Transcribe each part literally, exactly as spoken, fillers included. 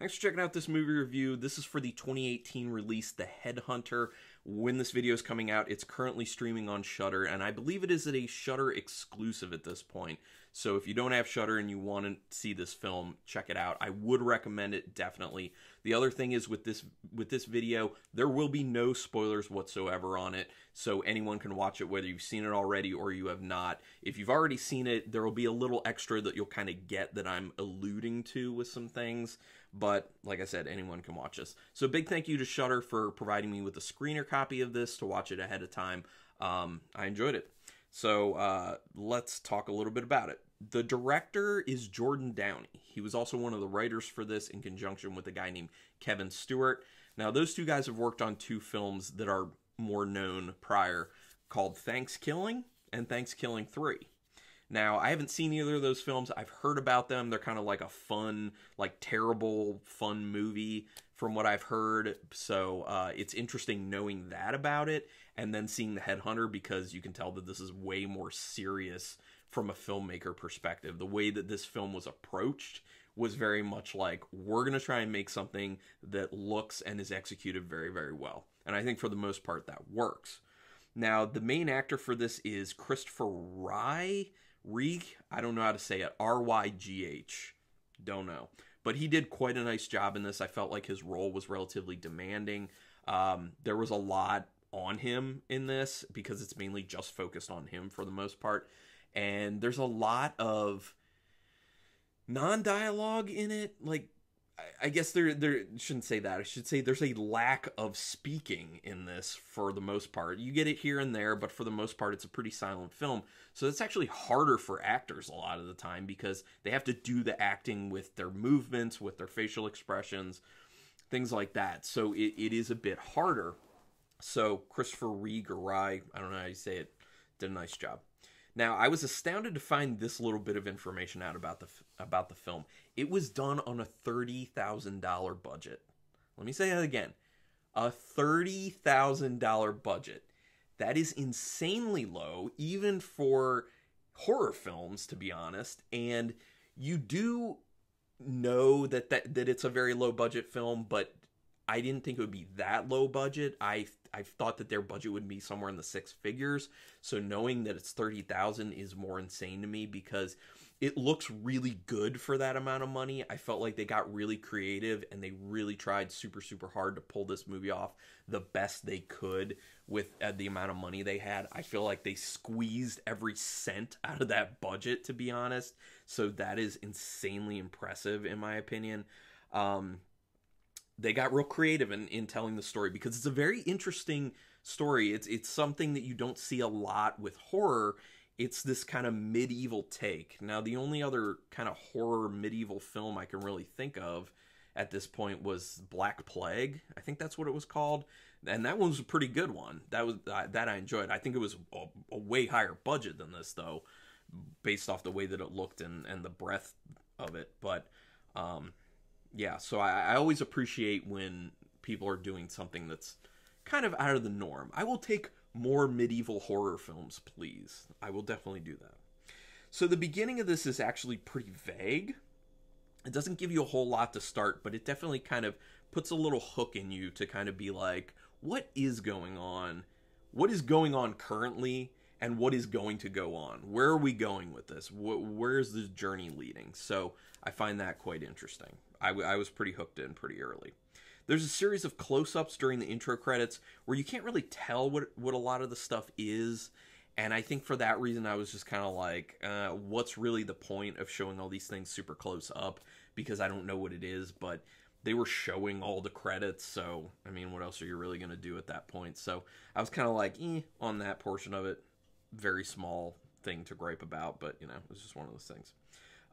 Thanks for checking out this movie review. This is for the twenty eighteen release, The Head Hunter. When this video is coming out, it's currently streaming on Shudder, and I believe it is a Shudder exclusive at this point. So if you don't have Shudder and you want to see this film, check it out. I would recommend it, definitely. The other thing is with this with this video, there will be no spoilers whatsoever on it, so anyone can watch it whether you've seen it already or you have not. If you've already seen it, there will be a little extra that you'll kind of get that I'm alluding to with some things. But, like I said, anyone can watch this. So big thank you to Shudder for providing me with a screener copy of this to watch it ahead of time. Um, I enjoyed it. So uh, let's talk a little bit about it. The director is Jordan Downey. He was also one of the writers for this in conjunction with a guy named Kevin Stewart. Now, those two guys have worked on two films that are more known prior called Thanks Killing and Thanks Killing three. Now, I haven't seen either of those films. I've heard about them. They're kind of like a fun, like terrible, fun movie from what I've heard. So uh, it's interesting knowing that about it and then seeing The Head Hunter, because you can tell that this is way more serious from a filmmaker perspective. The way that this film was approached was very much like, we're going to try and make something that looks and is executed very, very well. And I think for the most part that works. Now, the main actor for this is Christopher Rygh. Rygh, I don't know how to say it, R Y G H, don't know. But he did quite a nice job in this. I felt like his role was relatively demanding. Um, there was a lot on him in this because it's mainly just focused on him for the most part. And there's a lot of non-dialogue in it. Like, I guess there, there shouldn't say that. I should say there's a lack of speaking in this for the most part. You get it here and there, but for the most part, it's a pretty silent film. So it's actually harder for actors a lot of the time because they have to do the acting with their movements, with their facial expressions, things like that. So it, it is a bit harder. So Christopher Rygh, or Rygh, I don't know how you say it, did a nice job. Now, I was astounded to find this little bit of information out about the about the film. It was done on a thirty thousand dollar budget. Let me say that again. A thirty thousand dollar budget. That is insanely low, even for horror films, to be honest. And you do know that, that, that it's a very low budget film, but I didn't think it would be that low budget. I I thought that their budget would be somewhere in the six figures. So knowing that it's thirty thousand is more insane to me because it looks really good for that amount of money. I felt like they got really creative and they really tried super, super hard to pull this movie off the best they could with uh, the amount of money they had. I feel like they squeezed every cent out of that budget, to be honest. So that is insanely impressive in my opinion. Um, They got real creative in, in telling the story because it's a very interesting story. It's it's something that you don't see a lot with horror. It's this kind of medieval take. Now, the only other kind of horror medieval film I can really think of at this point was Black Plague. I think that's what it was called. And that one was a pretty good one. That was uh, that I enjoyed. I think it was a, a way higher budget than this, though, based off the way that it looked and, and the breadth of it. But... um yeah, so I, I always appreciate when people are doing something that's kind of out of the norm. I will take more medieval horror films, please. I will definitely do that. So the beginning of this is actually pretty vague. It doesn't give you a whole lot to start, but it definitely kind of puts a little hook in you to kind of be like, what is going on? What is going on currently? And what is going to go on? Where are we going with this? Where is this journey leading? So I find that quite interesting. I, I was pretty hooked in pretty early. There's a series of close-ups during the intro credits where you can't really tell what, what a lot of the stuff is. And I think for that reason, I was just kind of like, uh, what's really the point of showing all these things super close up? Because I don't know what it is, but they were showing all the credits. So, I mean, what else are you really going to do at that point? So I was kind of like, eh, on that portion of it. Very small thing to gripe about, but, you know, it was just one of those things.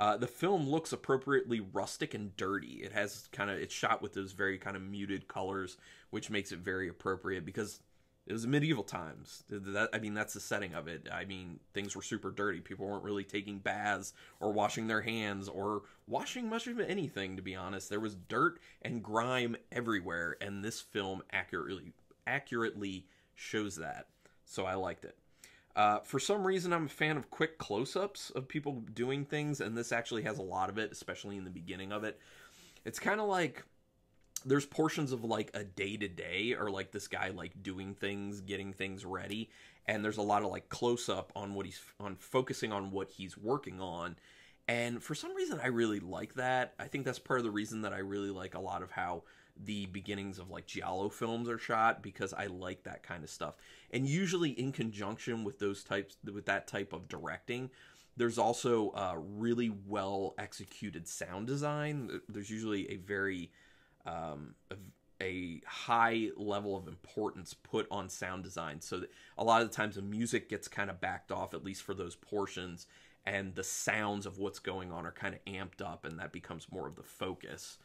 Uh, the film looks appropriately rustic and dirty. It has kind of, it's shot with those very kind of muted colors, which makes it very appropriate because it was medieval times. That, I mean, that's the setting of it. I mean, things were super dirty. People weren't really taking baths or washing their hands or washing much of anything, to be honest. There was dirt and grime everywhere, and this film accurately, accurately shows that. So I liked it. Uh, for some reason, I'm a fan of quick close-ups of people doing things, and this actually has a lot of it, especially in the beginning of it. It's kind of like there's portions of like a day-to-day or like this guy like doing things, getting things ready, and there's a lot of like close-up on what he's on, focusing on what he's working on. And for some reason, I really like that. I think that's part of the reason that I really like a lot of how the beginnings of like giallo films are shot, because I like that kind of stuff. And usually in conjunction with those types, with that type of directing, there's also a really well executed sound design. There's usually a very um, a, a high level of importance put on sound design, so that a lot of the times the music gets kind of backed off, at least for those portions. And the sounds of what's going on are kind of amped up, and that becomes more of the focus.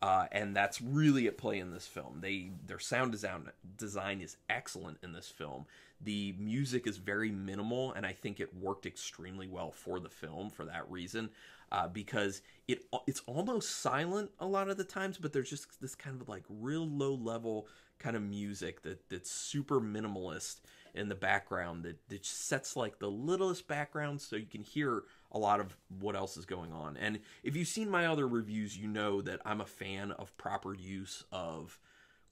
Uh, and that's really at play in this film. They their sound design design is excellent in this film. The music is very minimal, and I think it worked extremely well for the film for that reason, uh, because it it's almost silent a lot of the times, but there's just this kind of like real low level kind of music that that's super minimalist in the background, that, that sets like the littlest background so you can hear a lot of what else is going on. And if you've seen my other reviews, you know that I'm a fan of proper use of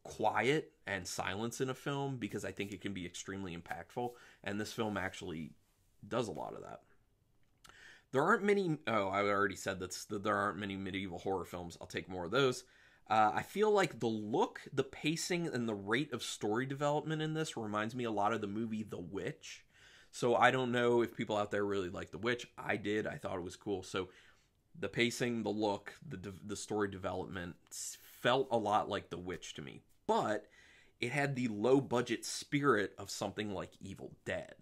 quiet and silence in a film, because I think it can be extremely impactful, and this film actually does a lot of that. There aren't many, oh, I already said that's, that there aren't many medieval horror films. I'll take more of those. Uh, I feel like the look, the pacing, and the rate of story development in this reminds me a lot of the movie The Witch. So I don't know if people out there really like The Witch. I did. I thought it was cool. So the pacing, the look, the, the story development felt a lot like The Witch to me. But it had the low-budget spirit of something like Evil Dead.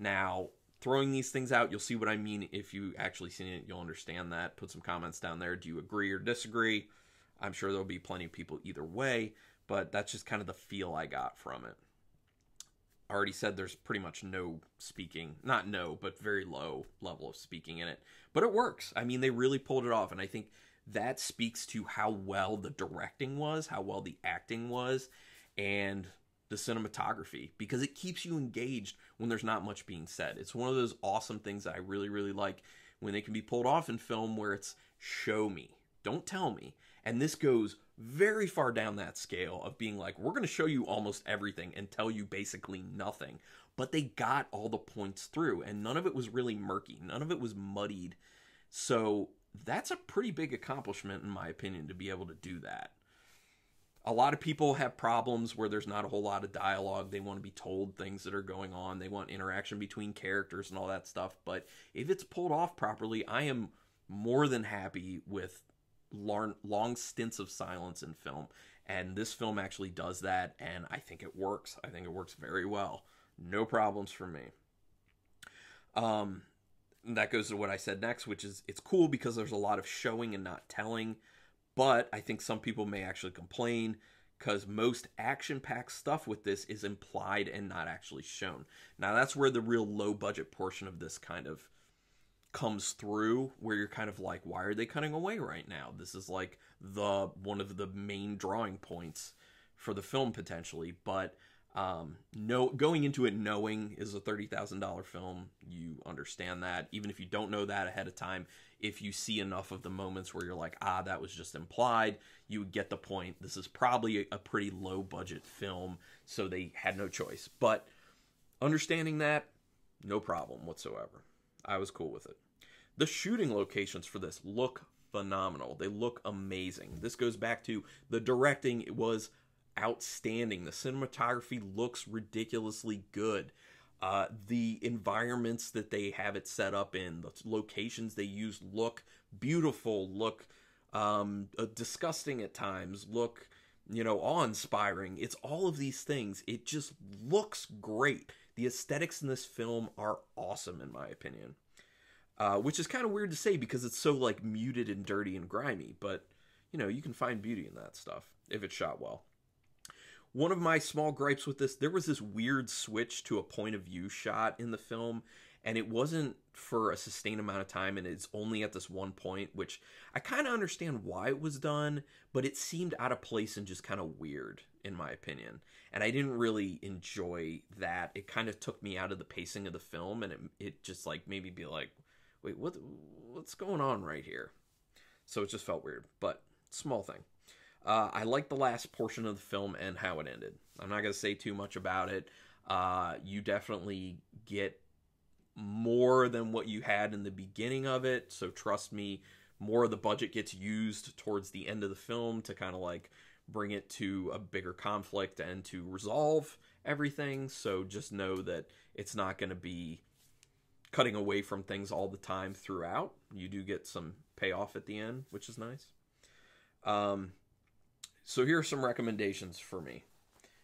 Now, throwing these things out, you'll see what I mean. If you actually seen it, you'll understand that. Put some comments down there. Do you agree or disagree? I'm sure there'll be plenty of people either way, but that's just kind of the feel I got from it. I already said there's pretty much no speaking, not no, but very low level of speaking in it, but it works. I mean, they really pulled it off, and I think that speaks to how well the directing was, how well the acting was, and the cinematography, because it keeps you engaged when there's not much being said. It's one of those awesome things that I really, really like when they can be pulled off in film, where it's show me, don't tell me. And this goes very far down that scale of being like, we're going to show you almost everything and tell you basically nothing. But they got all the points through, and none of it was really murky. None of it was muddied. So that's a pretty big accomplishment, in my opinion, to be able to do that. A lot of people have problems where there's not a whole lot of dialogue. They want to be told things that are going on. They want interaction between characters and all that stuff. But if it's pulled off properly, I am more than happy with Long, long stints of silence in film, and this film actually does that, and I think it works. I think it works very well. No problems for me. Um, that goes to what I said next, which is it's cool because there's a lot of showing and not telling, but I think some people may actually complain because most action-packed stuff with this is implied and not actually shown. Now, that's where the real low-budget portion of this kind of comes through, where you're kind of like, why are they cutting away right now? This is like the one of the main drawing points for the film potentially, but um, no, going into it knowing is a thirty thousand dollar film, you understand that. Even if you don't know that ahead of time, if you see enough of the moments where you're like, ah, that was just implied, you would get the point. This is probably a pretty low budget film, so they had no choice. But understanding that, no problem whatsoever. I was cool with it. The shooting locations for this look phenomenal. They look amazing. This goes back to the directing. It was outstanding. The cinematography looks ridiculously good. Uh, the environments that they have it set up in, the locations they use look beautiful, look um, uh, disgusting at times, look, you know, awe-inspiring. It's all of these things. It just looks great. The aesthetics in this film are awesome, in my opinion. Uh, which is kind of weird to say because it's so like muted and dirty and grimy, but you know, you can find beauty in that stuff if it's shot well. One of my small gripes with this, there was this weird switch to a point of view shot in the film, and it wasn't for a sustained amount of time, and it's only at this one point, which I kind of understand why it was done, but it seemed out of place and just kind of weird, in my opinion. And I didn't really enjoy that. It kind of took me out of the pacing of the film, and it, it just like made me be like, wait, what, what's going on right here? So it just felt weird, but small thing. Uh, I like the last portion of the film and how it ended. I'm not going to say too much about it. Uh, you definitely get more than what you had in the beginning of it. So trust me, more of the budget gets used towards the end of the film to kind of like bring it to a bigger conflict and to resolve everything. So just know that it's not going to be cutting away from things all the time throughout. You do get some payoff at the end, which is nice. Um, so here are some recommendations for me.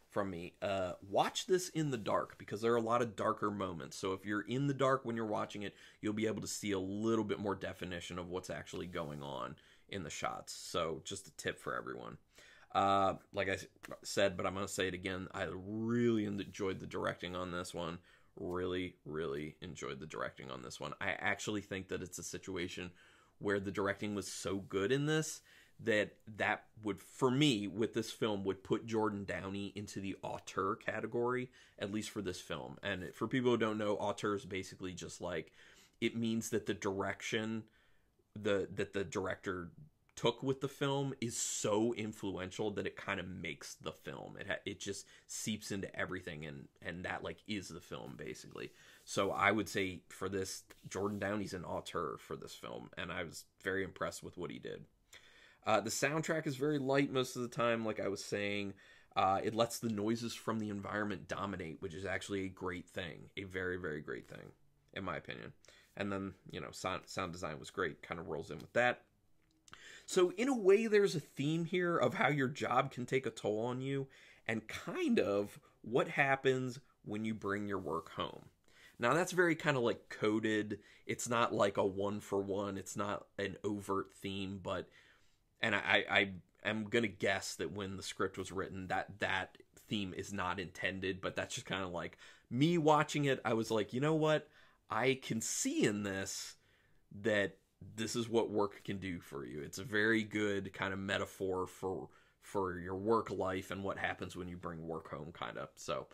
From me, uh, watch this in the dark, because there are a lot of darker moments. So if you're in the dark when you're watching it, you'll be able to see a little bit more definition of what's actually going on in the shots. So just a tip for everyone. Uh, like I said, but I'm going to say it again, I really enjoyed the directing on this one. Really, really enjoyed the directing on this one. I actually think that it's a situation where the directing was so good in this that that would, for me, with this film, would put Jordan Downey into the auteur category, at least for this film. And for people who don't know, auteur is basically just like, it means that the direction the that the director took with the film is so influential that it kind of makes the film. It, ha it just seeps into everything, and, and that like is the film, basically. So I would say for this, Jordan Downey's an auteur for this film, and I was very impressed with what he did. Uh, the soundtrack is very light most of the time, like I was saying. Uh, it lets the noises from the environment dominate, which is actually a great thing. A very, very great thing, in my opinion. And then, you know, sound, sound design was great. Kind of rolls in with that. So, in a way, there's a theme here of how your job can take a toll on you and kind of what happens when you bring your work home. Now, that's very kind of like coded. It's not like a one-for-one. It's not an overt theme, but... And I, I am going to guess that when the script was written, that that theme is not intended. But that's just kind of like me watching it. I was like, you know what? I can see in this that this is what work can do for you. It's a very good kind of metaphor for for your work life and what happens when you bring work home, kind of. So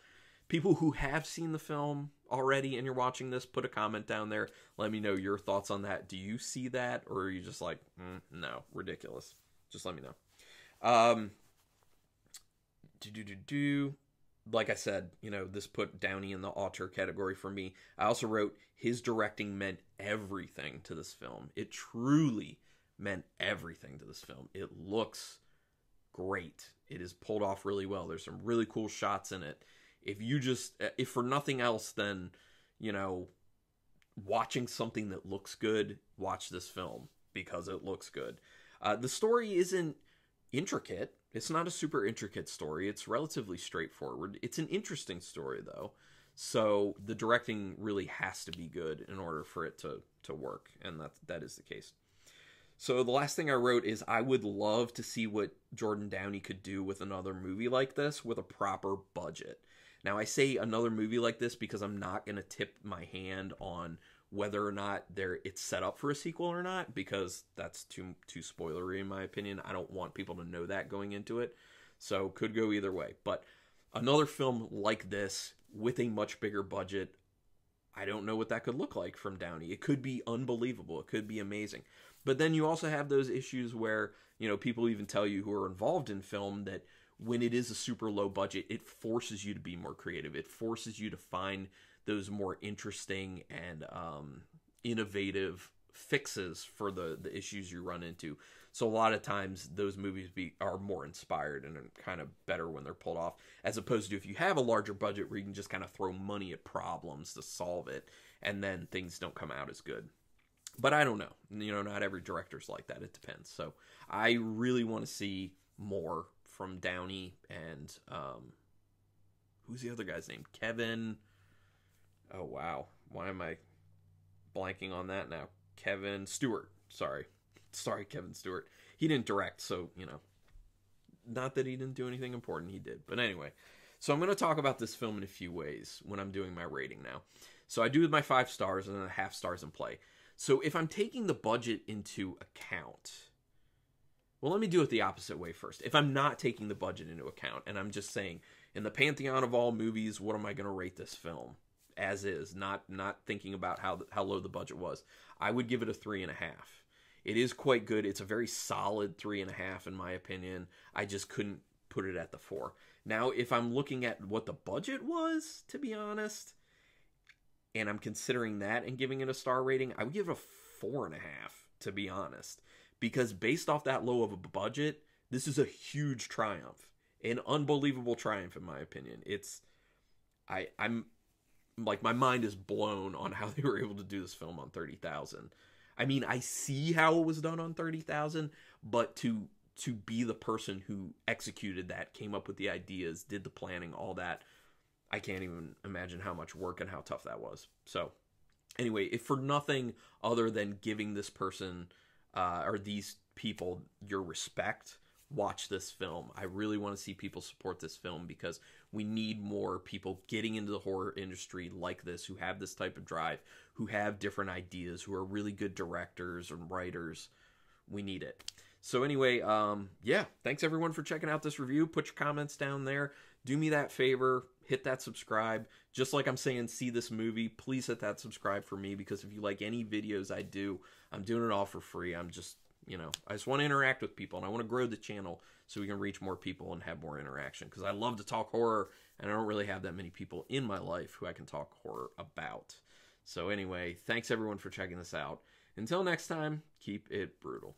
people who have seen the film already and you're watching this, put a comment down there. Let me know your thoughts on that. Do you see that, or are you just like, mm, no, ridiculous? Just let me know. Um, do do do do. Like I said, you know, this put Downey in the auteur category for me. I also wrote his directing meant everything to this film. It truly meant everything to this film. It looks great. It is pulled off really well. There's some really cool shots in it. If you just, if for nothing else, then, you know, watching something that looks good, watch this film because it looks good. Uh, the story isn't intricate. It's not a super intricate story. It's relatively straightforward. It's an interesting story, though. So the directing really has to be good in order for it to, to work. And that, that is the case. So the last thing I wrote is I would love to see what Jordan Downey could do with another movie like this with a proper budget. Now, I say another movie like this because I'm not going to tip my hand on whether or not there it's set up for a sequel or not, because that's too too spoilery, in my opinion. I don't want people to know that going into it, so could go either way. But another film like this with a much bigger budget, I don't know what that could look like from Downey. It could be unbelievable. It could be amazing. But then you also have those issues where, you know, people even tell you who are involved in film that when it is a super low budget, it forces you to be more creative. It forces you to find those more interesting and um, innovative fixes for the, the issues you run into. So a lot of times those movies be, are more inspired and are kind of better when they're pulled off, as opposed to if you have a larger budget where you can just kind of throw money at problems to solve it, and then things don't come out as good. But I don't know. You know, not every director's like that. It depends. So I really want to see more from Downey and um who's the other guy's name? Kevin oh wow why am I blanking on that now Kevin Stewart. Sorry sorry Kevin Stewart. He didn't direct, so you know, not that he didn't do anything important, he did. But anyway, so I'm going to talk about this film in a few ways when I'm doing my rating now. So I do with my five stars and then a half stars in play. So if I'm taking the budget into account, well, let me do it the opposite way first. If I'm not taking the budget into account, and I'm just saying, in the pantheon of all movies, what am I going to rate this film? As is, not not thinking about how, how low the budget was. I would give it a three and a half. It is quite good. It's a very solid three and a half in my opinion. I just couldn't put it at the four. Now, if I'm looking at what the budget was, to be honest, and I'm considering that and giving it a star rating, I would give it a four and a half, to be honest. Because based off that low of a budget, this is a huge triumph. An unbelievable triumph, in my opinion. It's, I, I'm, like, my mind is blown on how they were able to do this film on thirty thousand dollars. I mean, I see how it was done on thirty thousand dollars, but to to be the person who executed that, came up with the ideas, did the planning, all that, I can't even imagine how much work and how tough that was. So, anyway, if for nothing other than giving this person, uh, or these people, your respect, watch this film. I really want to see people support this film because we need more people getting into the horror industry like this, who have this type of drive, who have different ideas, who are really good directors and writers. We need it. So anyway, um, yeah, thanks everyone for checking out this review. Put your comments down there. Do me that favor. Hit that subscribe. Just like I'm saying, see this movie. Please hit that subscribe for me, because if you like any videos I do, I'm doing it all for free. I'm just... You know, I just want to interact with people, and I want to grow the channel so we can reach more people and have more interaction, because I love to talk horror, and I don't really have that many people in my life who I can talk horror about. So anyway, thanks everyone for checking this out. Until next time, keep it brutal.